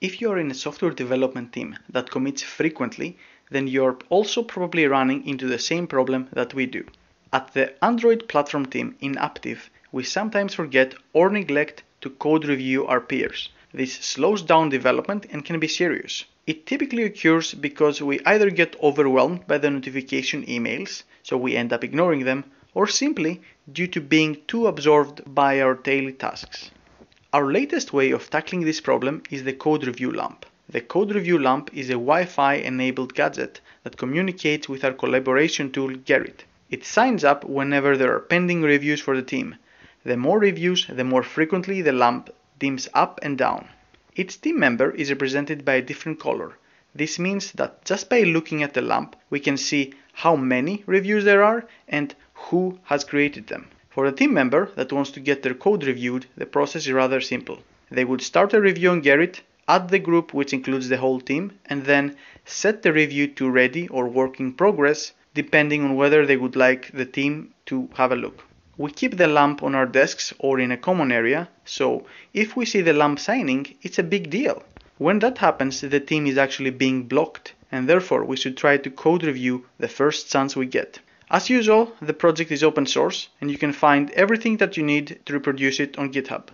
If you're in a software development team that commits frequently, then you're also probably running into the same problem that we do. At the Android platform team in Aptiv, we sometimes forget or neglect to code review our peers. This slows down development and can be serious. It typically occurs because we either get overwhelmed by the notification emails, so we end up ignoring them, or simply due to being too absorbed by our daily tasks. Our latest way of tackling this problem is the code review lamp. The code review lamp is a Wi-Fi enabled gadget that communicates with our collaboration tool Gerrit. It signs up whenever there are pending reviews for the team. The more reviews, the more frequently the lamp dims up and down. Each team member is represented by a different color. This means that just by looking at the lamp, we can see how many reviews there are and who has created them. For a team member that wants to get their code reviewed, the process is rather simple. They would start a review on Gerrit, add the group which includes the whole team, and then set the review to ready or work in progress, depending on whether they would like the team to have a look. We keep the lamp on our desks or in a common area, so if we see the lamp signing, it's a big deal. When that happens, the team is actually being blocked, and therefore we should try to code review the first chance we get. As usual, the project is open source, and you can find everything that you need to reproduce it on GitHub.